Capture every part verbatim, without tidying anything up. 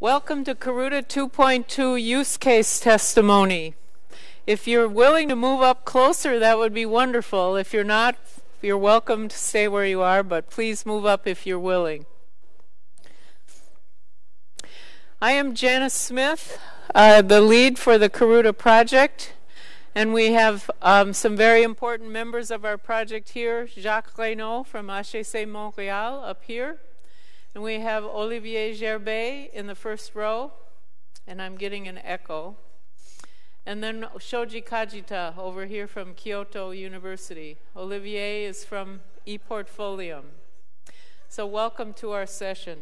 Welcome to Karuta two point two use case testimony. If you're willing to move up closer, that would be wonderful. If you're not, you're welcome to stay where you are, but please move up if you're willing. I am Janice Smith, uh, the lead for the Karuta project, and we have um, some very important members of our project here. Jacques Reynaud from H E C Montréal up here. And we have Olivier Gerbe in the first row, and I'm getting an echo. And then Shoji Kajita over here from Kyoto University. Olivier is from ePortfolium. So welcome to our session.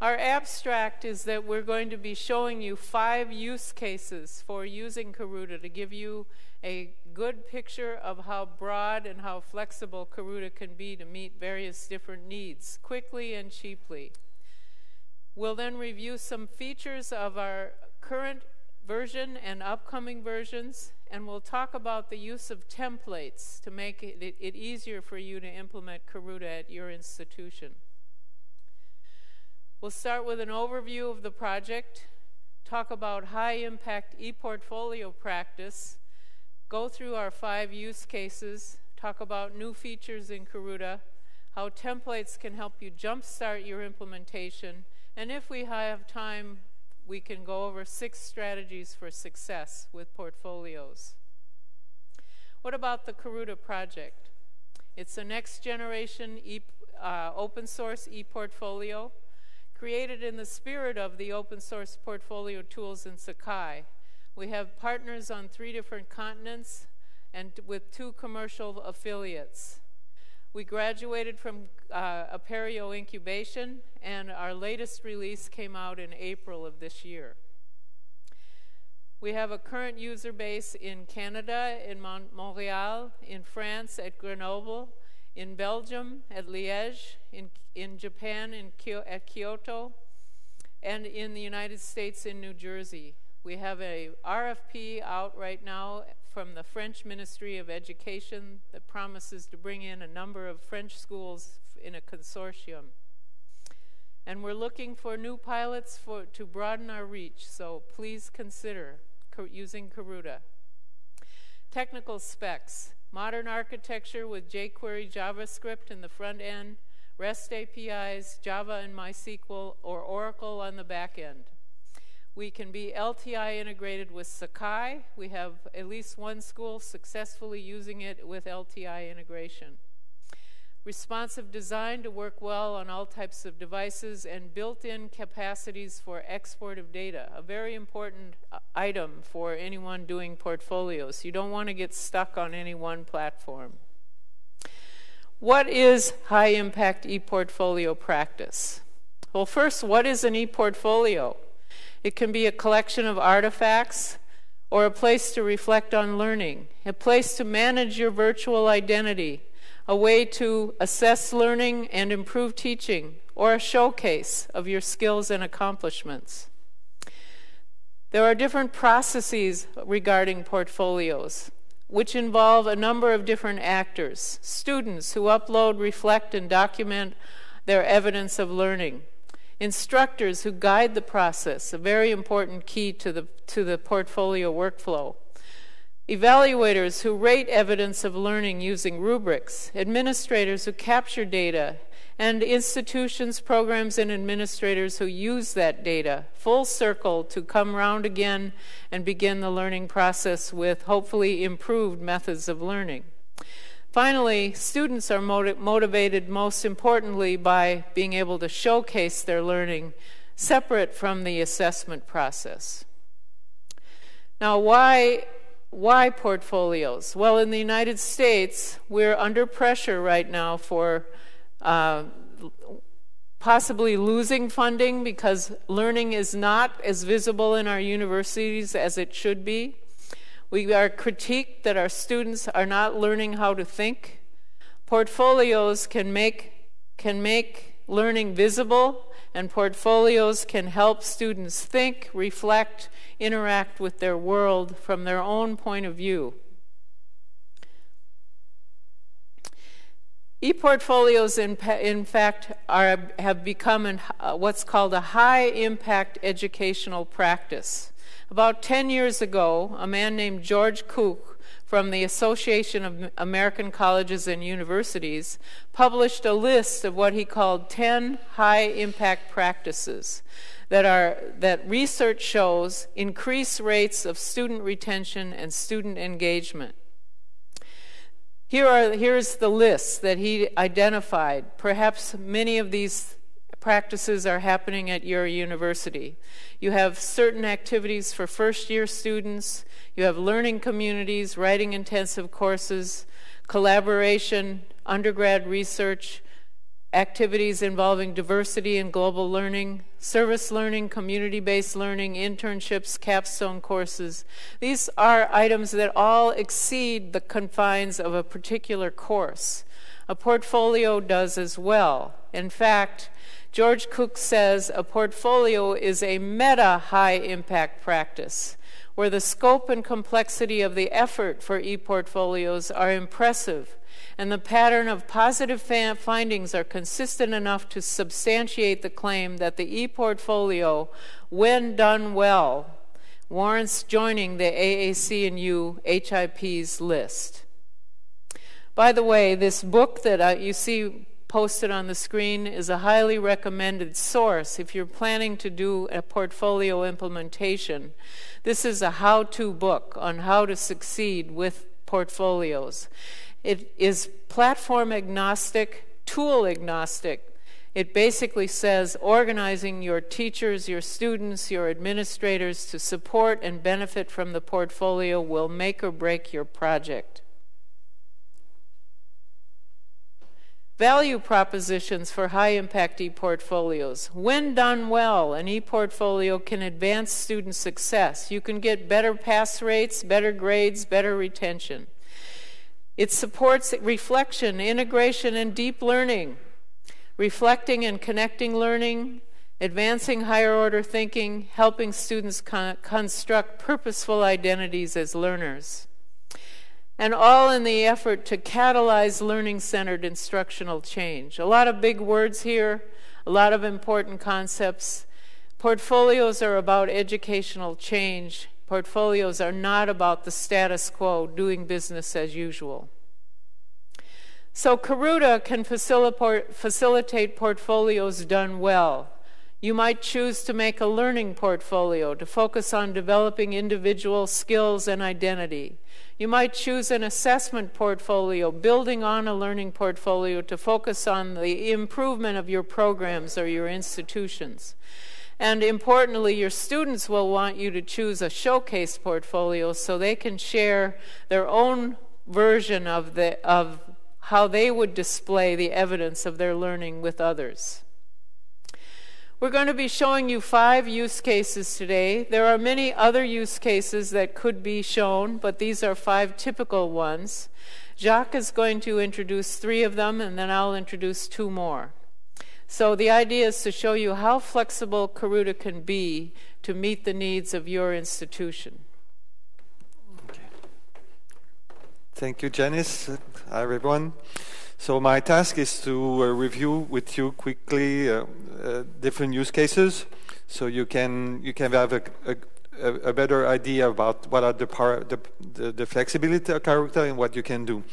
Our abstract is that we're going to be showing you five use cases for using Karuta to give you a good picture of how broad and how flexible Karuta can be to meet various different needs quickly and cheaply. We'll then review some features of our current version and upcoming versions, and we'll talk about the use of templates to make it, it easier for you to implement Karuta at your institution. We'll start with an overview of the project, talk about high-impact ePortfolio practice, go through our five use cases, talk about new features in Karuta, how templates can help you jumpstart your implementation, and if we have time, we can go over six strategies for success with portfolios. What about the Karuta project? It's a next-generation e, uh, open-source ePortfolio, created in the spirit of the open source portfolio tools in Sakai. We have partners on three different continents and with two commercial affiliates. We graduated from uh, Apereo incubation, and our latest release came out in April of this year. We have a current user base in Canada, in Mon Montreal, in France at Grenoble, in Belgium, at Liège, in, in Japan, in Kyo- at Kyoto, and in the United States, in New Jersey. We have a R F P out right now from the French Ministry of Education that promises to bring in a number of French schools in a consortium. And we're looking for new pilots for, to broaden our reach, so please consider using Karuta. Technical specs. Modern architecture with jQuery, JavaScript in the front end, REST A P Is, Java and MySQL, or Oracle on the back end. We can be L T I integrated with Sakai. We have at least one school successfully using it with L T I integration. Responsive design to work well on all types of devices, and built-in capacities for export of data, a very important item for anyone doing portfolios. You don't want to get stuck on any one platform. What is high-impact ePortfolio practice? Well, first, what is an ePortfolio? It can be a collection of artifacts, or a place to reflect on learning, a place to manage your virtual identity, a way to assess learning and improve teaching, or a showcase of your skills and accomplishments. There are different processes regarding portfolios, which involve a number of different actors: students who upload, reflect, and document their evidence of learning, instructors who guide the process, a very important key to the, to the portfolio workflow, evaluators who rate evidence of learning using rubrics, administrators who capture data, and institutions, programs, and administrators who use that data, full circle to come round again and begin the learning process with hopefully improved methods of learning. Finally, students are motiv- motivated most importantly by being able to showcase their learning separate from the assessment process. Now, why Why portfolios? Well, in the United States, we're under pressure right now for uh, possibly losing funding because learning is not as visible in our universities as it should be. We are critiqued that our students are not learning how to think. Portfolios can make, can make learning visible, and portfolios can help students think, reflect, interact with their world from their own point of view. ePortfolios, in, in fact, are, have become an, uh, what's called a high-impact educational practice. About ten years ago, a man named George Cook from the Association of American Colleges and Universities published a list of what he called ten high-impact practices that, are, that research shows increase rates of student retention and student engagement. Here are, here's the list that he identified. Perhaps many of these practices are happening at your university. You have certain activities for first-year students. You have learning communities, writing-intensive courses, collaboration, undergrad research, activities involving diversity and global learning, service learning, community-based learning, internships, capstone courses. These are items that all exceed the confines of a particular course. A portfolio does as well. In fact, George Cook says a portfolio is a meta high-impact practice, where the scope and complexity of the effort for ePortfolios are impressive, and the pattern of positive findings are consistent enough to substantiate the claim that the ePortfolio, when done well, warrants joining the A A C and U H I P's list. By the way, this book that uh, you see posted on the screen is a highly recommended source if you're planning to do a portfolio implementation. This is a how-to book on how to succeed with portfolios. It is platform agnostic, tool agnostic. It basically says organizing your teachers, your students, your administrators to support and benefit from the portfolio will make or break your project. Value propositions for high-impact ePortfolios. When done well, an ePortfolio can advance student success. You can get better pass rates, better grades, better retention. It supports reflection, integration, and deep learning, reflecting and connecting learning, advancing higher-order thinking, helping students con construct purposeful identities as learners, and all in the effort to catalyze learning-centered instructional change. A lot of big words here, a lot of important concepts. Portfolios are about educational change. Portfolios are not about the status quo, doing business as usual. So Karuta can facilitate portfolios done well. You might choose to make a learning portfolio to focus on developing individual skills and identity. You might choose an assessment portfolio, building on a learning portfolio to focus on the improvement of your programs or your institutions. And importantly, your students will want you to choose a showcase portfolio so they can share their own version of, the, of how they would display the evidence of their learning with others. We're going to be showing you five use cases today. There are many other use cases that could be shown, but these are five typical ones. Jacques is going to introduce three of them, and then I'll introduce two more. So the idea is to show you how flexible Karuta can be to meet the needs of your institution. Okay. Thank you, Janice. Hi, everyone. So my task is to uh, review with you quickly uh, uh, different use cases, so you can you can have a, a, a better idea about what are the, par the, the the flexibility of Karuta and what you can do.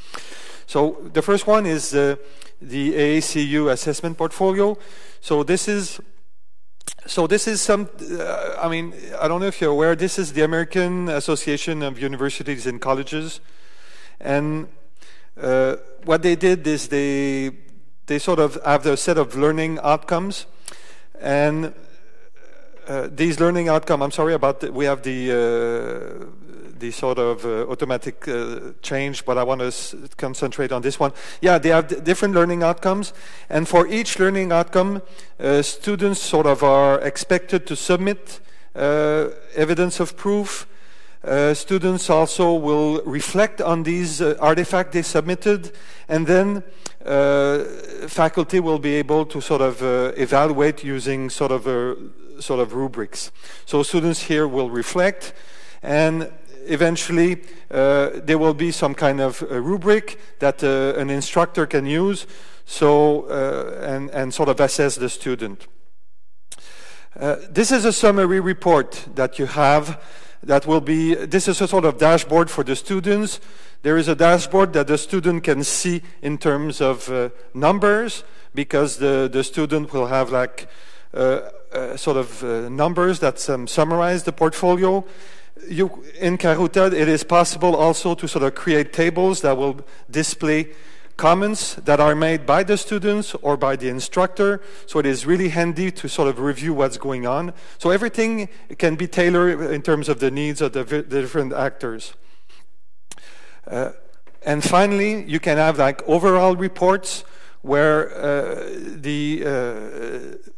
So the first one is uh, the A A C U assessment portfolio. So this is, so this is some. Uh, I mean, I don't know if you're aware. This is the American Association of Universities and Colleges, and uh, what they did is they they sort of have a set of learning outcomes, and uh, these learning outcomes. I'm sorry about the, we have the. Uh, the sort of uh, automatic uh, change, but I want to s concentrate on this one. Yeah, they have d different learning outcomes, and for each learning outcome, uh, students sort of are expected to submit uh, evidence of proof. Uh, students also will reflect on these uh, artifacts they submitted, and then uh, faculty will be able to sort of uh, evaluate using sort of, a, sort of rubrics. So students here will reflect, and eventually uh, there will be some kind of a rubric that uh, an instructor can use, so uh, and, and sort of assess the student. Uh, this is a summary report that you have that will be, this is a sort of dashboard for the students. There is a dashboard that the student can see in terms of uh, numbers, because the, the student will have like uh, uh, sort of uh, numbers that um, summarize the portfolio. You, in Karuta, it is possible also to sort of create tables that will display comments that are made by the students or by the instructor, so it is really handy to sort of review what's going on. So everything can be tailored in terms of the needs of the, the different actors. Uh, and finally, you can have like overall reports where uh, the, uh,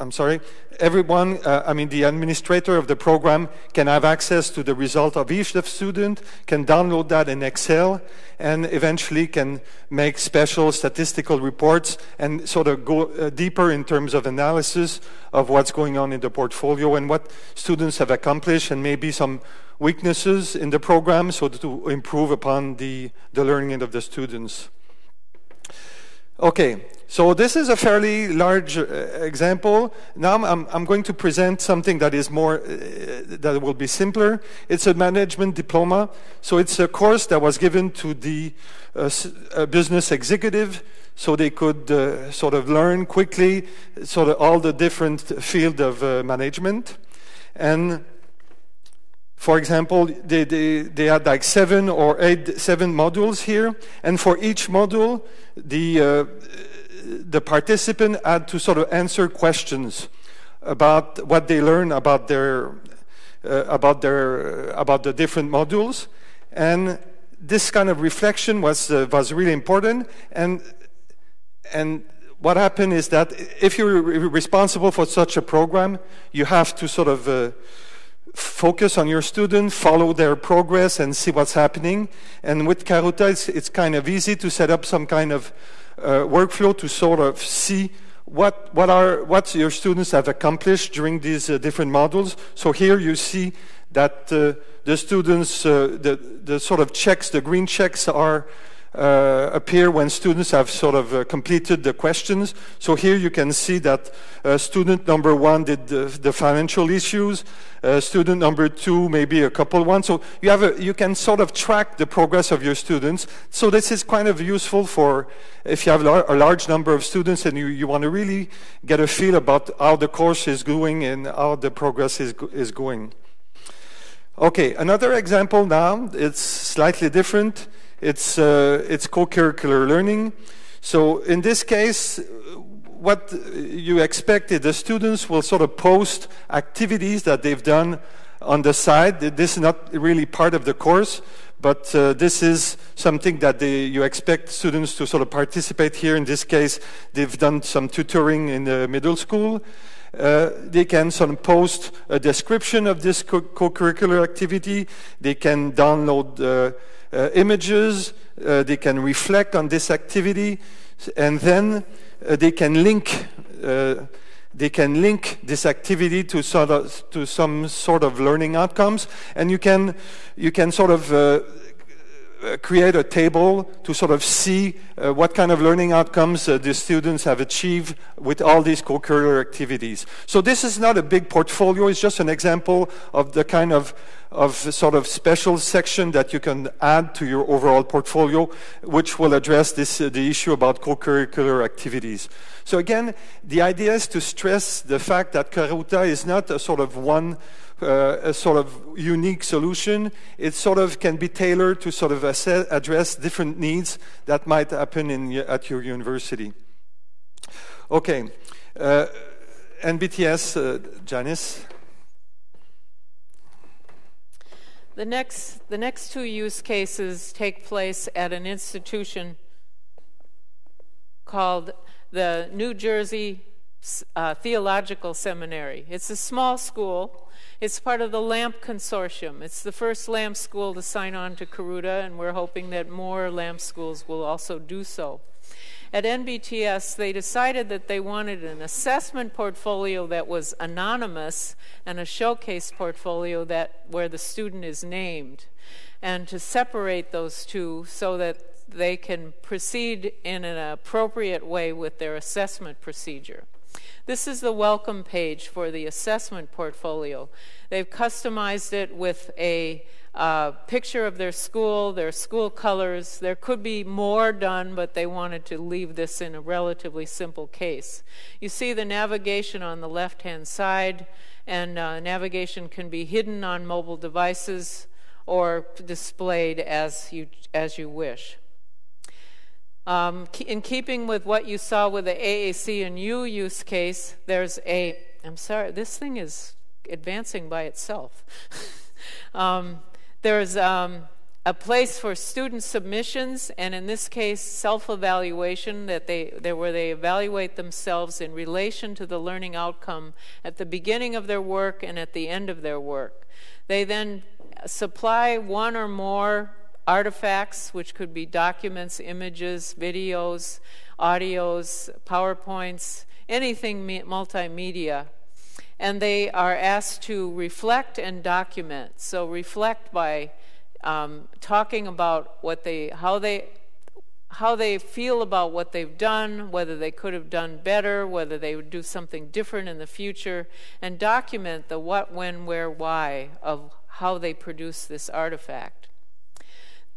I'm sorry, everyone, uh, I mean the administrator of the program can have access to the result of each student, can download that in Excel, and eventually can make special statistical reports and sort of go uh, deeper in terms of analysis of what's going on in the portfolio and what students have accomplished and maybe some weaknesses in the program, so to improve upon the, the learning of the students. Okay, so this is a fairly large uh, example. Now I'm, I'm going to present something that is more, uh, that will be simpler. It's a management diploma. So it's a course that was given to the uh, business executive, so they could uh, sort of learn quickly sort of all the different field of uh, management. And for example, they, they, they had like seven or eight, seven modules here, and for each module, the, uh, the participant had to sort of answer questions about what they learned about their, uh, about their, about the different modules, and this kind of reflection was, uh, was really important, and, and what happened is that if you're responsible for such a program, you have to sort of, uh, focus on your student, follow their progress, and see what's happening. And with Karuta, it's, it's kind of easy to set up some kind of uh, workflow to sort of see what what are what your students have accomplished during these uh, different modules. So here you see that uh, the students, uh, the the sort of checks, the green checks are uh, appear when students have sort of uh, completed the questions. So here you can see that uh, student number one did the, the financial issues. Uh, student number two, maybe a couple one. So you have a, you can sort of track the progress of your students. So this is kind of useful for if you have lar- a large number of students and you, you want to really get a feel about how the course is going and how the progress is, go- is going. Okay, another example now, it's slightly different. It's, uh, it's co-curricular learning. So in this case, what you expect is the students will sort of post activities that they've done on the side. This is not really part of the course, but uh, this is something that they, you expect students to sort of participate here. In this case, they've done some tutoring in the middle school. Uh, they can sort of post a description of this co-curricular activity. They can download uh, uh, images. Uh, they can reflect on this activity, and then Uh, they can link. Uh, they can link this activity to sort of to some sort of learning outcomes, and you can you can sort of uh, create a table to sort of see uh, what kind of learning outcomes uh, the students have achieved with all these co-curricular activities. So this is not a big portfolio. It's just an example of the kind of of sort of special section that you can add to your overall portfolio, which will address this uh, the issue about co-curricular activities. So again, the idea is to stress the fact that Karuta is not a sort of one uh, a sort of unique solution. It sort of can be tailored to sort of assess, address different needs that might happen in at your university. Okay, uh, N B T S, uh, Janice. The next, the next two use cases take place at an institution called the New Jersey uh, Theological Seminary. It's a small school. It's part of the LAMP consortium. It's the first LAMP school to sign on to Karuta, and we're hoping that more LAMP schools will also do so. at N B T S, they decided that they wanted an assessment portfolio that was anonymous and a showcase portfolio that where the student is named, and to separate those two so that they can proceed in an appropriate way with their assessment procedure. This is the welcome page for the assessment portfolio. They've customized it with a uh, picture of their school, their school colors. There could be more done, but they wanted to leave this in a relatively simple case. You see the navigation on the left-hand side, and uh, navigation can be hidden on mobile devices or displayed as you, as you wish. Um, in keeping with what you saw with the A A C and U use case, there's a, I'm sorry, this thing is advancing by itself. um, there's um, a place for student submissions, and in this case, self-evaluation, that they, that where they evaluate themselves in relation to the learning outcome at the beginning of their work and at the end of their work. They then supply one or more artifacts, which could be documents, images, videos, audios, PowerPoints, anything multimedia. And they are asked to reflect and document. So reflect by um, talking about what they, how they, how they feel about what they've done, whether they could have done better, whether they would do something different in the future, and document the what, when, where, why of how they produce this artifact.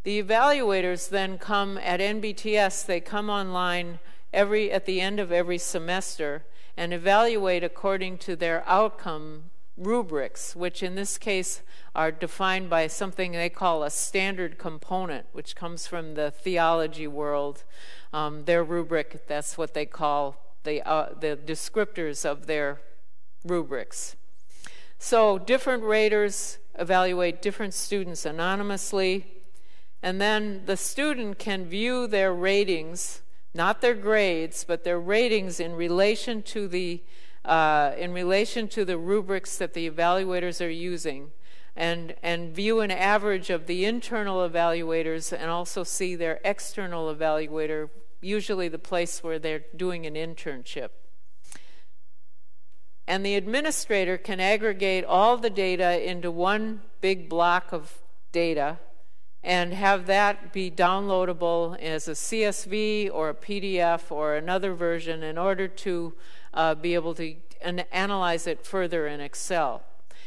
The evaluators then come at N B T S, they come online every, at the end of every semester and evaluate according to their outcome rubrics, which in this case are defined by something they call a standard component, which comes from the theology world. Um, their rubric, that's what they call the, uh, the descriptors of their rubrics. So different raters evaluate different students anonymously. And then the student can view their ratings, not their grades, but their ratings in relation to the uh, in relation to the rubrics that the evaluators are using, and and view an average of the internal evaluators and also see their external evaluator, usually the place where they're doing an internship. And the administrator can aggregate all the data into one big block of data and have that be downloadable as a C S V or a P D F or another version in order to uh, be able to an analyze it further in Excel.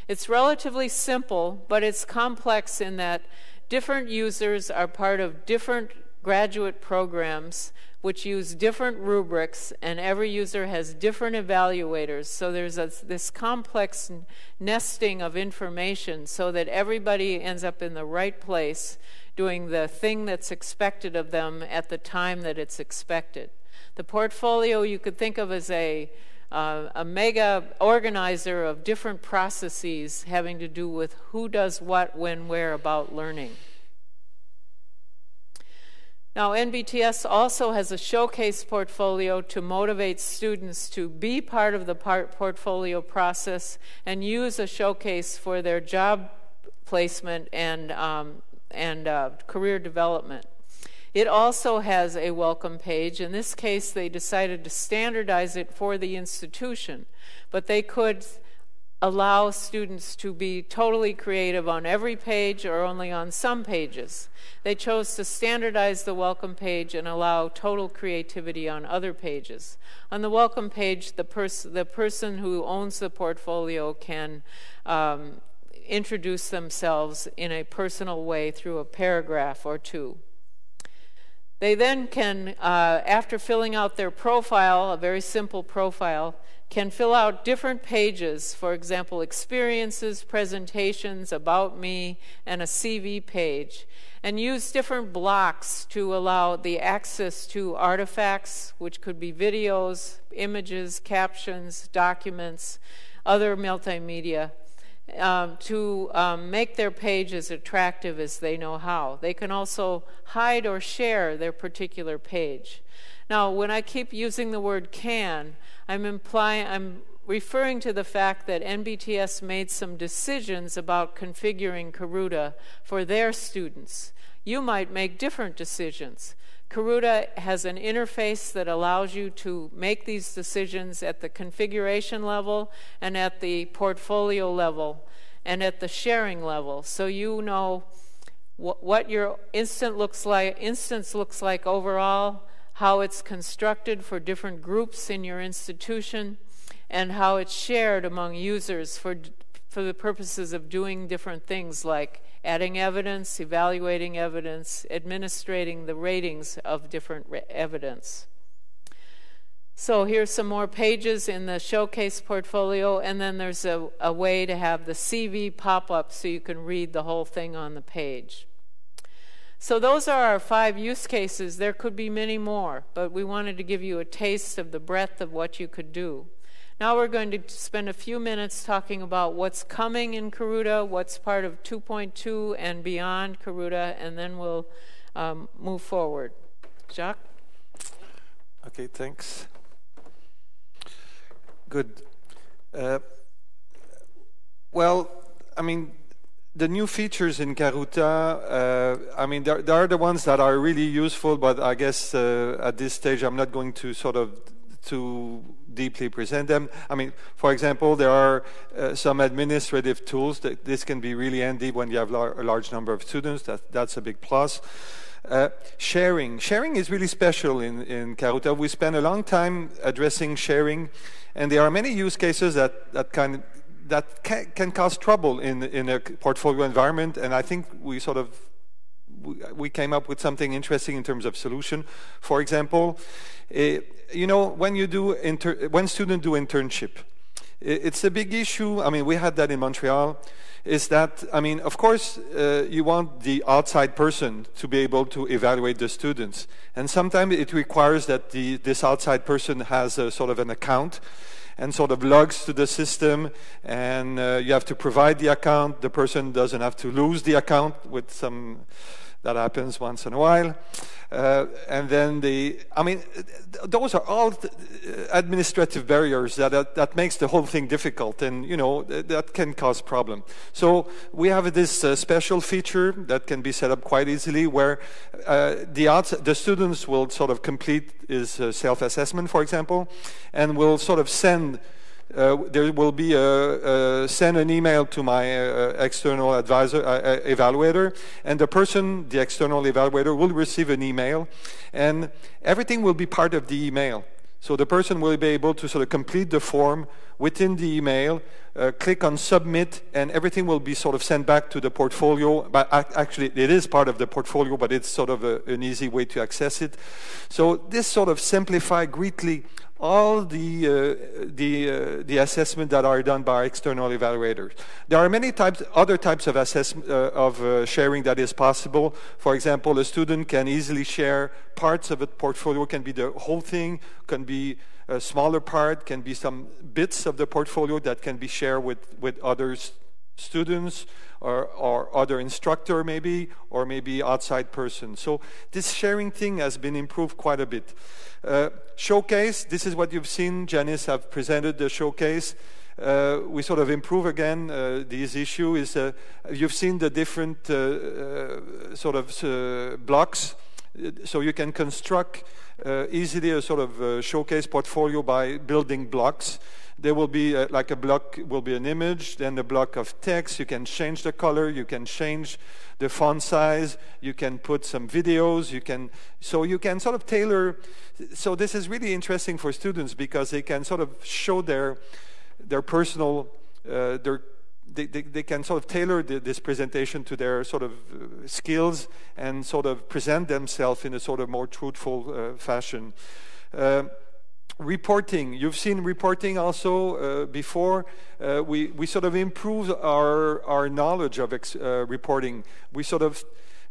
It's relatively simple, but it's complex in that different users are part of different graduate programs which use different rubrics, and every user has different evaluators. So there's a, this complex nesting of information so that everybody ends up in the right place doing the thing that's expected of them at the time that it's expected. The portfolio you could think of as a, uh, a mega organizer of different processes having to do with who does what, when, where about learning. Now, N B T S also has a showcase portfolio to motivate students to be part of the part portfolio process and use a showcase for their job placement and, um, and uh, career development. It also has a welcome page. In this case, they decided to standardize it for the institution, but they could allow students to be totally creative on every page or only on some pages. They chose to standardize the welcome page and allow total creativity on other pages. On the welcome page, the, pers the person who owns the portfolio can um, introduce themselves in a personal way through a paragraph or two. They then can, uh, after filling out their profile, a very simple profile, can fill out different pages, for example, experiences, presentations, about me, and a C V page, and use different blocks to allow the access to artifacts, which could be videos, images, captions, documents, other multimedia, um, to um, make their page as attractive as they know how. They can also hide or share their particular page. Now, when I keep using the word can, I'm implying, I'm referring to the fact that N B T S made some decisions about configuring Karuta for their students. You might make different decisions. Karuta has an interface that allows you to make these decisions at the configuration level and at the portfolio level and at the sharing level. So you know wh what your instance looks like, instance looks like overall, how it's constructed for different groups in your institution, and how it's shared among users for, for the purposes of doing different things like adding evidence, evaluating evidence, administrating the ratings of different evidence. So here's some more pages in the showcase portfolio, and then there's a, a way to have the C V pop up so you can read the whole thing on the page. So those are our five use cases. There could be many more, but we wanted to give you a taste of the breadth of what you could do. Now we're going to spend a few minutes talking about what's coming in Karuta, what's part of two point two and beyond Karuta, and then we'll um, move forward. Jacques? Okay, thanks. Good. Uh, well, I mean, the new features in Karuta, uh, I mean, there, there are the ones that are really useful, but I guess uh, at this stage I'm not going to sort of to deeply present them. I mean, for example, there are uh, some administrative tools that this can be really handy when you have lar a large number of students. That, that's a big plus. Uh, sharing. Sharing is really special in, in Karuta. We spend a long time addressing sharing, and there are many use cases that, that, can, that can, can cause trouble in, in a portfolio environment, and I think we sort of we came up with something interesting in terms of solution. For example, it, you know, when you do inter when students do internship, it, it's a big issue. I mean, we had that in Montreal. Is that, I mean, of course, uh, you want the outside person to be able to evaluate the students, and sometimes it requires that the this outside person has a sort of an account and sort of logs to the system, and uh, you have to provide the account. The person doesn't have to lose the account with some. That happens once in a while. Uh, and then the, I mean, th those are all th administrative barriers that, that, that makes the whole thing difficult, and, you know, th that can cause problem. So we have this uh, special feature that can be set up quite easily where uh, the, the students will sort of complete his uh, self-assessment, for example, and will sort of send Uh, there will be a, a send an email to my uh, external advisor, uh, evaluator, and the person, the external evaluator, will receive an email, and everything will be part of the email. So the person will be able to sort of complete the form within the email, uh, click on submit, and everything will be sort of sent back to the portfolio. But actually, it is part of the portfolio, but it's sort of a, an easy way to access it. So this sort of simplifies greatly all the uh, the uh, the assessment that are done by external evaluators. There are many types, other types of assessment uh, of uh, sharing that is possible. For example, a student can easily share parts of a portfolio. Can be the whole thing, can be a smaller part, can be some bits of the portfolio that can be shared with with others. Students or, or other instructor maybe, or maybe outside person. So this sharing thing has been improved quite a bit. Uh, showcase, this is what you've seen. Janice have presented the showcase. Uh, we sort of improve again uh, this issue. Is uh, you've seen the different uh, uh, sort of uh, blocks. So you can construct uh, easily a sort of uh, showcase portfolio by building blocks. There will be uh, like a block will be an image, then a block of text. You can change the color, you can change the font size, you can put some videos, you can, so you can sort of tailor. So this is really interesting for students because they can sort of show their their personal uh, their They, they, they can sort of tailor the, this presentation to their sort of uh, skills and sort of present themselves in a sort of more truthful uh, fashion. Uh, reporting, you've seen reporting also uh, before. Uh, we, we sort of improved our, our knowledge of ex uh, reporting. We sort of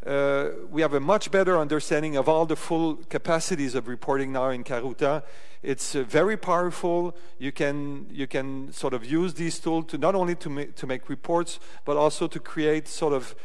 Uh, we have a much better understanding of all the full capacities of reporting now in Karuta. It's uh, very powerful. You can you can sort of use these tools to not only to make to make reports, but also to create sort of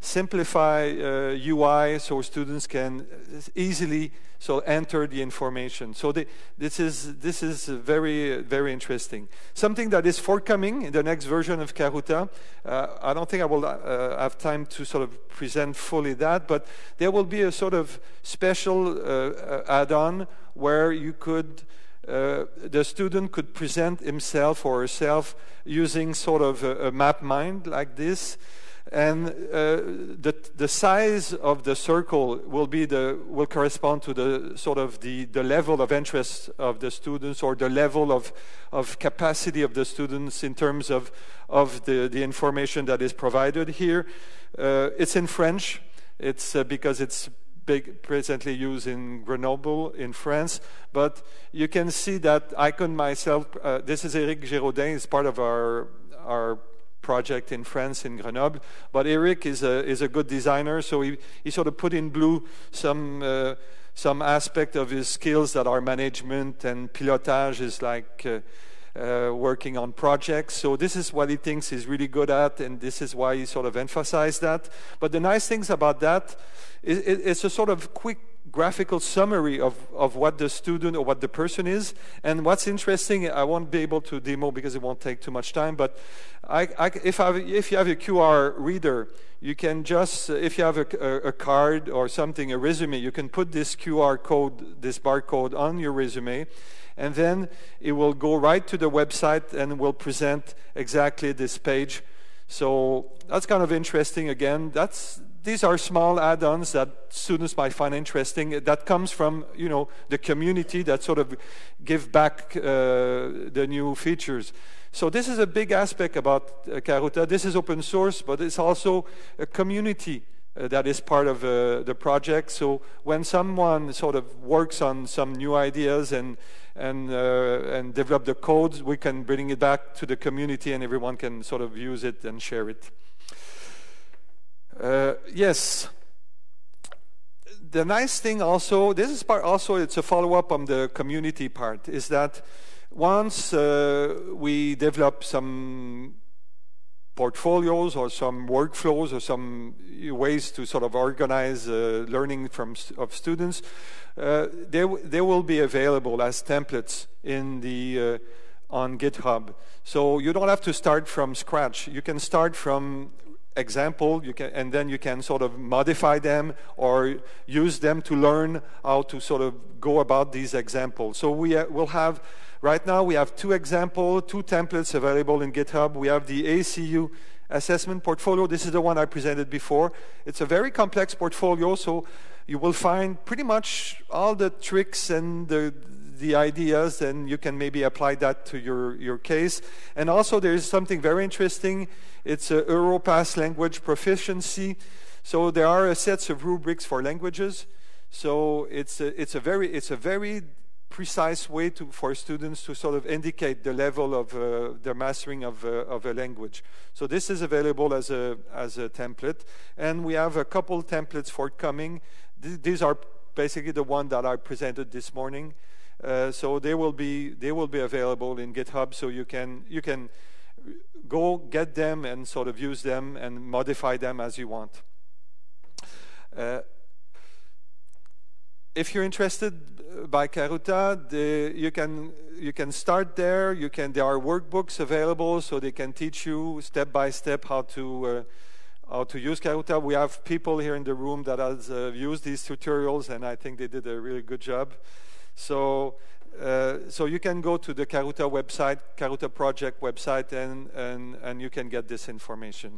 simplify uh, U I so students can easily so enter the information. So the, this is this is very very interesting. Something that is forthcoming in the next version of Karuta. Uh, I don't think I will uh, have time to sort of present fully that, but there will be a sort of special uh, add-on where you could. Uh, the student could present himself or herself using sort of a, a map mind like this, and uh, the the size of the circle will be the will correspond to the sort of the the level of interest of the students or the level of of capacity of the students in terms of of the the information that is provided here. Uh, it's in French. It's uh, because it's big, presently used in Grenoble in France, but you can see that icon myself, uh, this is Eric Giraudin, is part of our our project in France in Grenoble, but Eric is a is a good designer, so he, he sort of put in blue some uh, some aspect of his skills that are management and pilotage is like uh, Uh, working on projects. So this is what he thinks he's really good at, and this is why he sort of emphasized that. But the nice things about that is it, it's a sort of quick graphical summary of, of what the student or what the person is. And what's interesting, I won't be able to demo because it won't take too much time, but I, I, if, I, if you have a Q R reader, you can just, if you have a, a, a card or something, a resume, you can put this Q R code, this barcode on your resume, and then it will go right to the website and will present exactly this page. So that's kind of interesting. Again, that's these are small add-ons that students might find interesting. That comes from, you know, the community that sort of give back uh, the new features. So this is a big aspect about uh, Karuta. This is open source, but it's also a community Uh, that is part of uh, the project. So when someone sort of works on some new ideas and and uh, and develop the codes, we can bring it back to the community, and everyone can sort of use it and share it. Uh, yes. The nice thing also, this is part also, it's a follow-up on the community part, is that once uh, we develop some portfolios or some workflows or some ways to sort of organize uh, learning from st of students, uh, they, w they will be available as templates in the uh, on GitHub. So you don't have to start from scratch. You can start from example, you can, and then you can sort of modify them or use them to learn how to sort of go about these examples. So we uh, will have, right now we have two examples, two templates available in GitHub. We have the A C U assessment portfolio. This is the one I presented before. It's a very complex portfolio, so you will find pretty much all the tricks and the the ideas, and you can maybe apply that to your, your case. And also there is something very interesting. It's a Europass language proficiency. So there are a sets of rubrics for languages. So it's a, it's a very, it's a very precise way to, for students to sort of indicate the level of uh, their mastering of, uh, of a language. So this is available as a, as a template. And we have a couple templates forthcoming. Th these are basically the one that I presented this morning. Uh, so they will be they will be available in GitHub, so you can you can go get them and sort of use them and modify them as you want. Uh, if you're interested by Karuta, the, you can you can start there. You can there are workbooks available, so they can teach you step by step how to. Uh, How to use Karuta. We have people here in the room that has uh, used these tutorials, and I think they did a really good job. So, uh, so you can go to the Karuta website, Karuta project website, and and and you can get this information.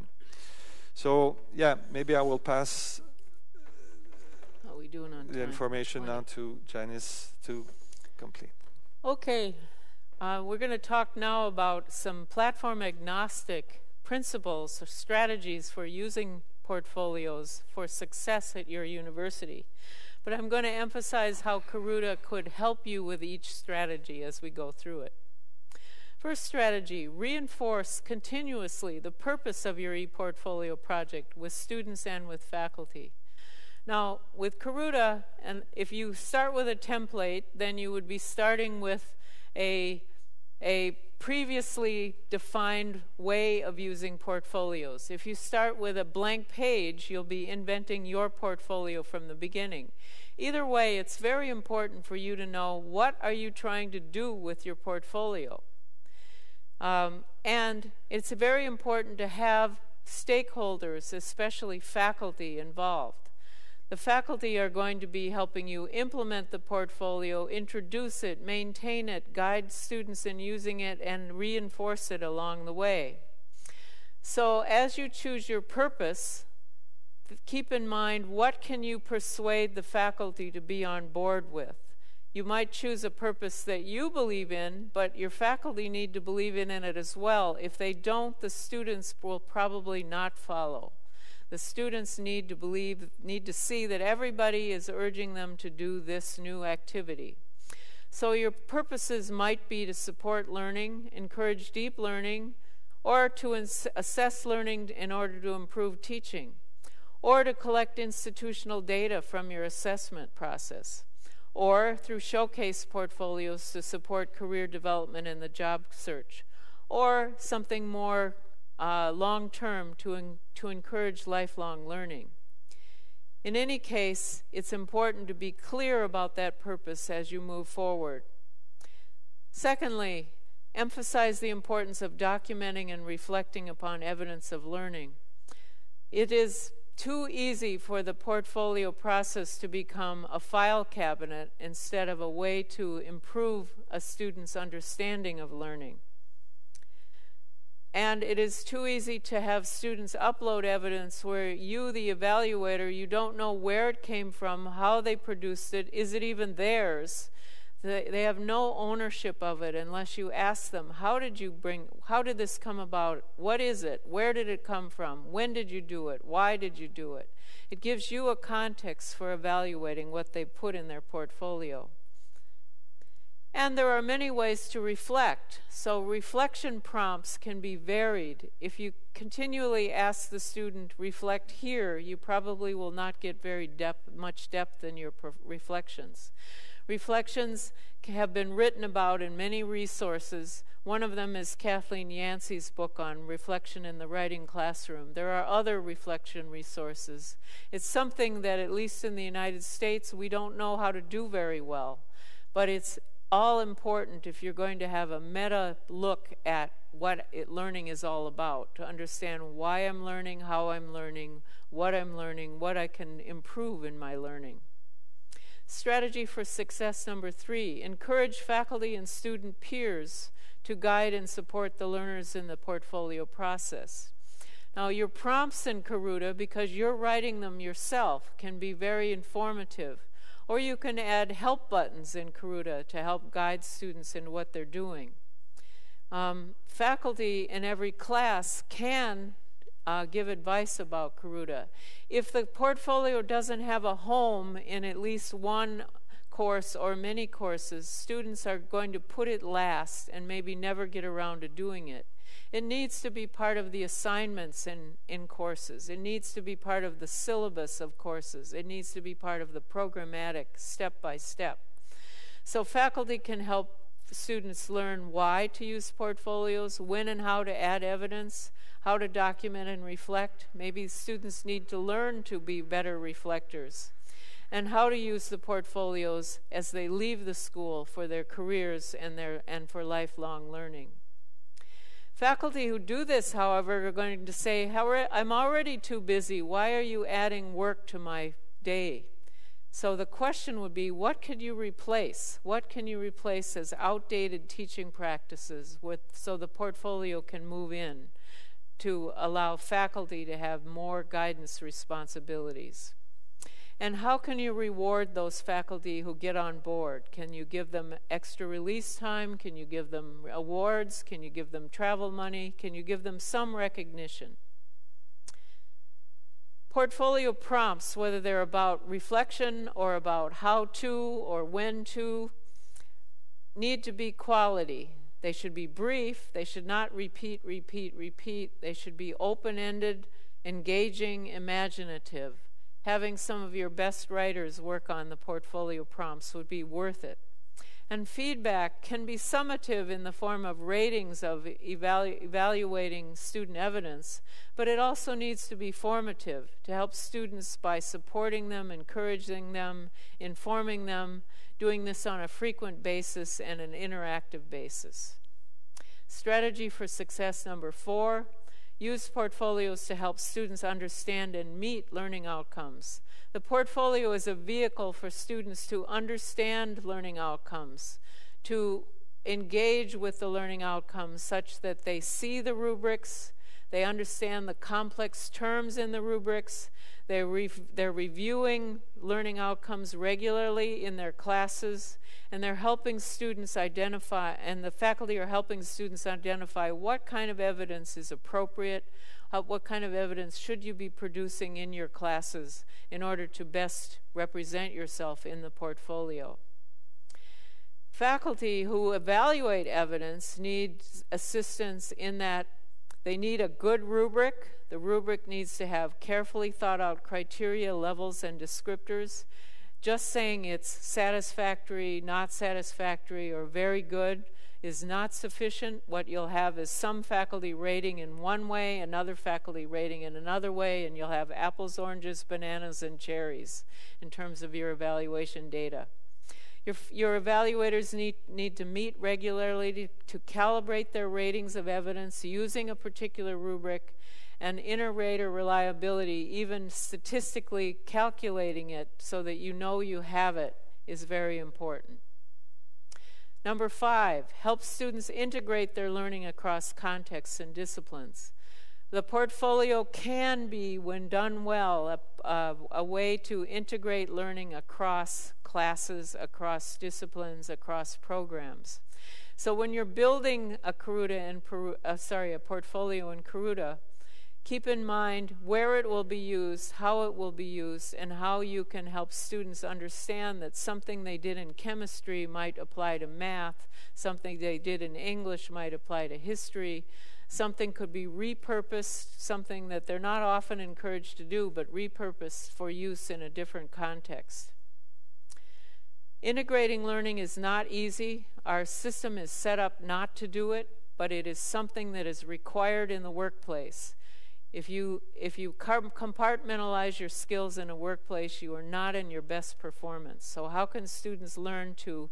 So, yeah, maybe I will pass How are we doing on the time? information now to Janice to complete. Okay, uh, we're going to talk now about some platform agnostic principles or strategies for using portfolios for success at your university. But I'm going to emphasize how Karuta could help you with each strategy as we go through it. First strategy, reinforce continuously the purpose of your ePortfolio project with students and with faculty. Now, with Karuta, and if you start with a template, then you would be starting with a, a previously defined way of using portfolios. If you start with a blank page, you'll be inventing your portfolio from the beginning. Either way, it's very important for you to know what are you trying to do with your portfolio. Um, and it's very important to have stakeholders, especially faculty, involved. The faculty are going to be helping you implement the portfolio, introduce it, maintain it, guide students in using it, and reinforce it along the way. So as you choose your purpose, keep in mind what can you persuade the faculty to be on board with. You might choose a purpose that you believe in, but your faculty need to believe in it as well. If they don't, the students will probably not follow. The students need to believe, need to see that everybody is urging them to do this new activity. So your purposes might be to support learning, encourage deep learning, or to assess learning in order to improve teaching, or to collect institutional data from your assessment process, or through showcase portfolios to support career development in the job search, or something more Uh, long-term to, en to encourage lifelong learning. In any case, it's important to be clear about that purpose as you move forward. Secondly, emphasize the importance of documenting and reflecting upon evidence of learning. It is too easy for the portfolio process to become a file cabinet instead of a way to improve a student's understanding of learning. And it is too easy to have students upload evidence where you, the evaluator, you don't know where it came from, how they produced it, is it even theirs? They have no ownership of it unless you ask them, how did you bring, how did this come about? What is it? Where did it come from? When did you do it? Why did you do it? It gives you a context for evaluating what they put in their portfolio. And there are many ways to reflect, so reflection prompts can be varied. If you continually ask the student, reflect here, you probably will not get very depth, much depth in your reflections. Reflections have been written about in many resources. One of them is Kathleen Yancey's book on reflection in the writing classroom. There are other reflection resources. It's something that, at least in the United States, we don't know how to do very well, but it's all important if you're going to have a meta look at what it, learning is all about, to understand why I'm learning, how I'm learning, what I'm learning, what I can improve in my learning. Strategy for success number three, encourage faculty and student peers to guide and support the learners in the portfolio process. Now your prompts in Karuta, because you're writing them yourself, can be very informative. Or you can add help buttons in Karuta to help guide students in what they're doing. Um, faculty in every class can uh, give advice about Karuta. If the portfolio doesn't have a home in at least one course or many courses, students are going to put it last and maybe never get around to doing it. It needs to be part of the assignments in, in courses. It needs to be part of the syllabus of courses. It needs to be part of the programmatic step-by-step. So faculty can help students learn why to use portfolios, when and how to add evidence, how to document and reflect. Maybe students need to learn to be better reflectors, and how to use the portfolios as they leave the school for their careers and, their, and for lifelong learning. Faculty who do this, however, are going to say, I'm already too busy. Why are you adding work to my day? So the question would be, what could you replace? What can you replace as outdated teaching practices with, so the portfolio can move in to allow faculty to have more guidance responsibilities? And how can you reward those faculty who get on board? Can you give them extra release time? Can you give them awards? Can you give them travel money? Can you give them some recognition? Portfolio prompts, whether they're about reflection or about how to or when to, need to be quality. They should be brief. They should not repeat, repeat, repeat. They should be open-ended, engaging, imaginative. Having some of your best writers work on the portfolio prompts would be worth it. And feedback can be summative in the form of ratings of evalu evaluating student evidence, but it also needs to be formative to help students by supporting them, encouraging them, informing them, doing this on a frequent basis and an interactive basis. Strategy for success number four, use portfolios to help students understand and meet learning outcomes. The portfolio is a vehicle for students to understand learning outcomes, to engage with the learning outcomes such that they see the rubrics, they understand the complex terms in the rubrics, they're, re they're reviewing learning outcomes regularly in their classes, and they're helping students identify, and the faculty are helping students identify what kind of evidence is appropriate, Uh, what kind of evidence should you be producing in your classes in order to best represent yourself in the portfolio. Faculty who evaluate evidence need assistance in that they need a good rubric. The rubric needs to have carefully thought out criteria, levels, and descriptors. Just saying it's satisfactory, not satisfactory, or very good is not sufficient. What you'll have is some faculty rating in one way, another faculty rating in another way, and you'll have apples, oranges, bananas, and cherries in terms of your evaluation data. Your, your evaluators need, need to meet regularly to, to calibrate their ratings of evidence using a particular rubric, and inter-rater reliability, even statistically calculating it so that you know you have it, is very important. Number five, help students integrate their learning across contexts and disciplines. The portfolio can be, when done well, a, a, a way to integrate learning across classes, across disciplines, across programs. So when you're building a Karuta and Peru, uh, sorry, a portfolio in Karuta, keep in mind where it will be used, how it will be used, and how you can help students understand that something they did in chemistry might apply to math, something they did in English might apply to history, something could be repurposed, something that they're not often encouraged to do, but repurposed for use in a different context. Integrating learning is not easy. Our system is set up not to do it, but it is something that is required in the workplace. If you, if you compartmentalize your skills in a workplace, you are not in your best performance. So how can students learn to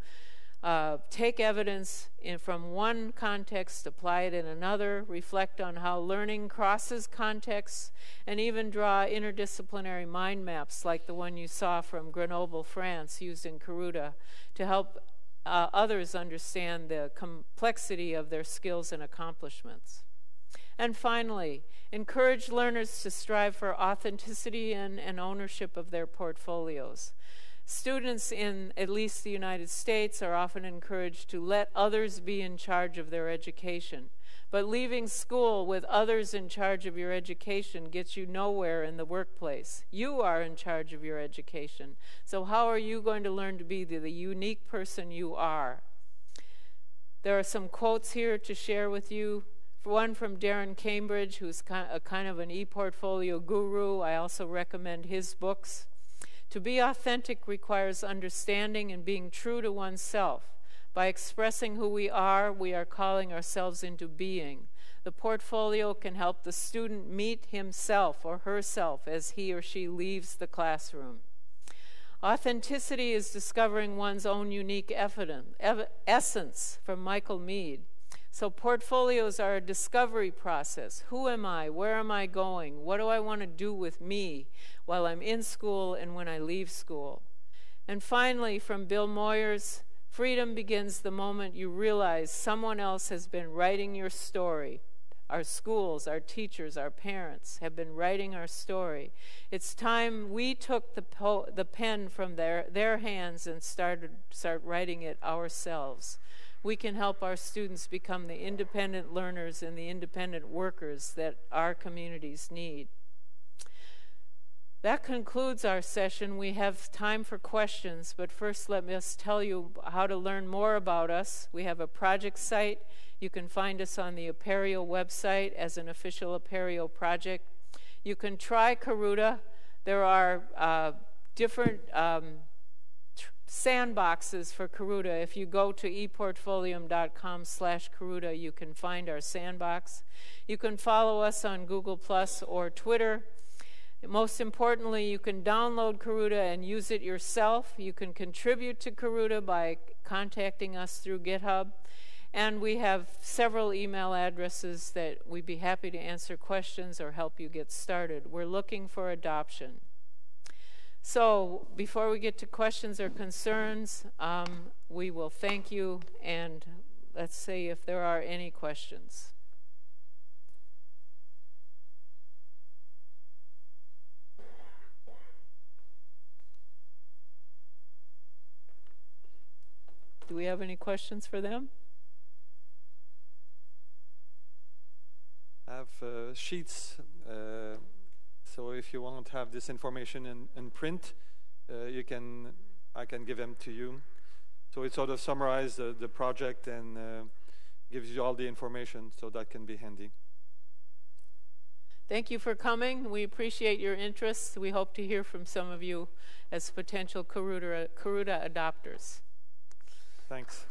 uh, take evidence in from one context, apply it in another, reflect on how learning crosses contexts, and even draw interdisciplinary mind maps like the one you saw from Grenoble, France, used in Karuta, to help uh, others understand the complexity of their skills and accomplishments. And finally, encourage learners to strive for authenticity and, and ownership of their portfolios. Students in at least the United States are often encouraged to let others be in charge of their education. But leaving school with others in charge of your education gets you nowhere in the workplace. You are in charge of your education. So how are you going to learn to be the, the unique person you are? There are some quotes here to share with you. One from Darren Cambridge, who's a kind of an e-portfolio guru. I also recommend his books. To be authentic requires understanding and being true to oneself. By expressing who we are, we are calling ourselves into being. The portfolio can help the student meet himself or herself as he or she leaves the classroom. Authenticity is discovering one's own unique essence, from Michael Mead. So portfolios are a discovery process. Who am I? Where am I going? What do I want to do with me while I'm in school and when I leave school? And finally, from Bill Moyers, freedom begins the moment you realize someone else has been writing your story. Our schools, our teachers, our parents have been writing our story. It's time we took the, po the pen from their, their hands and started start writing it ourselves. We can help our students become the independent learners and the independent workers that our communities need. That concludes our session. We have time for questions, but first let me tell you how to learn more about us. We have a project site. You can find us on the Apereo website as an official Apereo project. You can try Karuta. There are uh, different um, sandboxes for Karuta. If you go to e portfolium dot com slash Karuta, you can find our sandbox. You can follow us on Google Plus or Twitter. Most importantly, you can download Karuta and use it yourself. You can contribute to Karuta by contacting us through GitHub. And we have several email addresses that we'd be happy to answer questions or help you get started. We're looking for adoption. So before we get to questions or concerns, um, we will thank you, and let's see if there are any questions. Do we have any questions for them? I have uh, sheets. Uh, So if you want to have this information in, in print, uh, you can, I can give them to you. So it sort of summarizes the, the project and uh, gives you all the information, so that can be handy. Thank you for coming. We appreciate your interest. We hope to hear from some of you as potential Karuta, Karuta adopters. Thanks.